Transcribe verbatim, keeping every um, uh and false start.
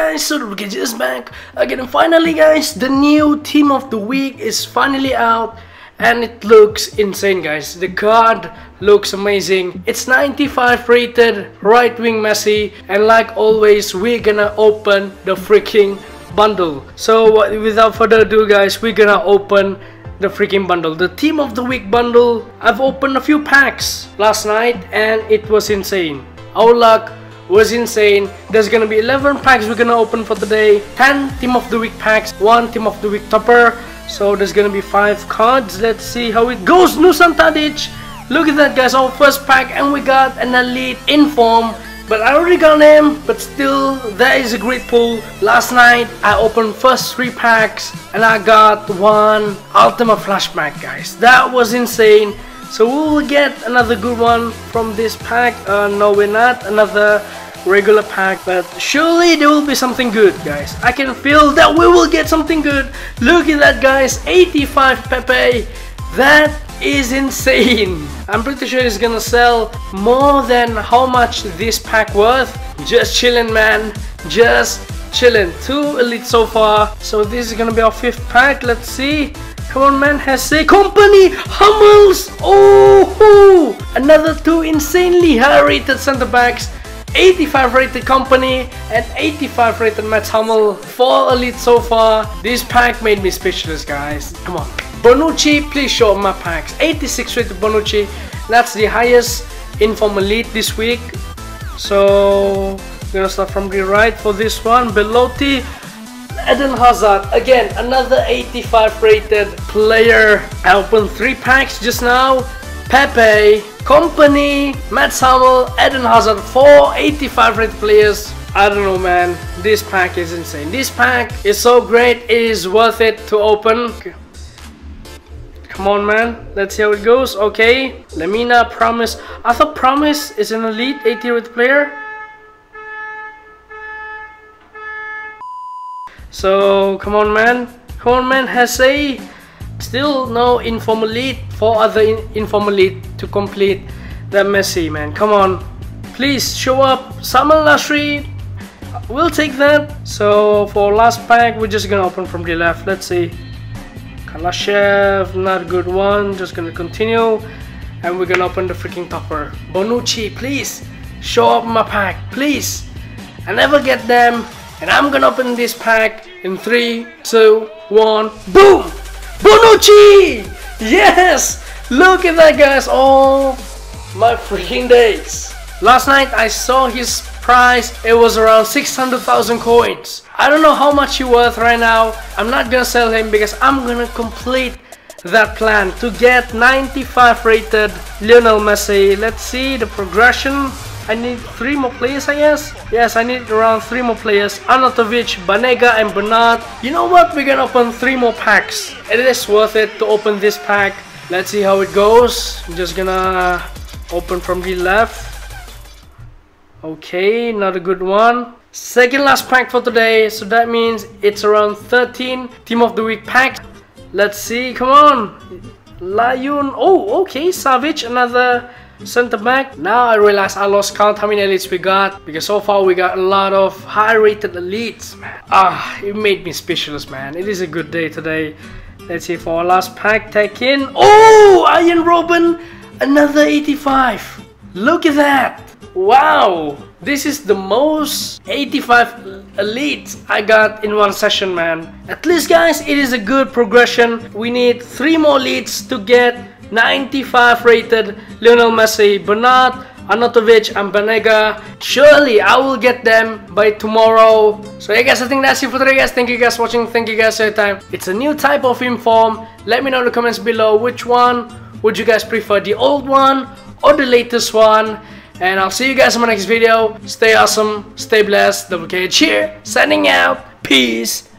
guys, so W K H is back again. Finally guys, the new team of the week is finally out and it looks insane guys. The card looks amazing. It's ninety-five rated, right wing Messi, and like always we're gonna open the freaking bundle. So without further ado guys, we're gonna open the freaking bundle, the team of the week bundle. I've opened a few packs last night and it was insane. Our luck was insane. There's gonna be eleven packs we're gonna open for today, ten team of the week packs, one team of the week topper. So there's gonna be five cards. Let's see how it goes. Nusan Tadic, look at that guys, our first pack, and we got an elite inform. But I already got him, but still there is a great pull. Last night I opened first three packs and I got one Ultima flashback guys. That was insane. So we will get another good one from this pack. Uh, no we're not, another regular pack, but surely there will be something good guys. I can feel that we will get something good. Look at that guys, eighty-five Pepe. That is insane. I'm pretty sure it's gonna sell more than how much this pack worth. Just chilling man, just chilling. Two elite so far. So this is gonna be our fifth pack. Let's see. Come on man, Hesse, Company, Hummels. Oh, another two insanely high rated center backs. eighty-five rated Company and eighty-five rated Mats Hummel. Four elite so far. This pack made me speechless guys. Come on. Bonucci, please show my packs. eighty-six rated Bonucci. That's the highest inform elite this week. So we're gonna start from the right for this one. Belotti, Eden Hazard. Again, another eighty-five rated player. I opened three packs just now. Pepe, Company, Mats Hummel, Eden Hazard, four eighty-five rated players. I don't know man, this pack is insane. This pack is so great, it is worth it to open. Come on man, let's see how it goes. Okay, Lamina, Promise. I thought Promise is an elite eighty rated player. So come on man, come on man, Hesse. Still no informal lead, four other in informal lead to complete the Messi man. Come on, please show up. Samal Lashri, we'll take that. So for last pack, we're just gonna open from the left. Let's see. Kalashev, not a good one. Just gonna continue, and we're gonna open the freaking topper. Bonucci, please show up my pack, please. I never get them, and I'm gonna open this pack in three, two, one, boom. Bonucci! Yes! Look at that guys, oh my freaking days. Last night I saw his price, it was around six hundred thousand coins. I don't know how much he worth right now. I'm not gonna sell him because I'm gonna complete that plan to get ninety-five rated Lionel Messi. Let's see the progression. I need three more players I guess. Yes, I need around three more players. Arnautović, Banega and Bernard. You know what, we're gonna open three more packs. It is worth it to open this pack. Let's see how it goes. I'm just gonna open from the left. Okay, not a good one. Second last pack for today, so that means it's around thirteen team of the week packs. Let's see, come on. Lion, oh okay, Savic, another center back. Now I realize I lost count how many elites we got, because so far we got a lot of high rated elites man. Ah, it made me speechless man. It is a good day today. Let's see for our last pack. Take in, oh Iron Robin, another eighty-five. Look at that. Wow, this is the most eighty-five elites I got in one session man. At least guys, it is a good progression. We need three more elites to get ninety-five rated Lionel Messi. Bernard, Arnautović and Banega. Surely I will get them by tomorrow. So yeah guys, I think that's it for today guys. Thank you guys for watching. Thank you guys for your time. It's a new type of inform. Let me know in the comments below which one would you guys prefer, the old one or the latest one. And I'll see you guys in my next video. Stay awesome, stay blessed. W K H here, signing out. Peace.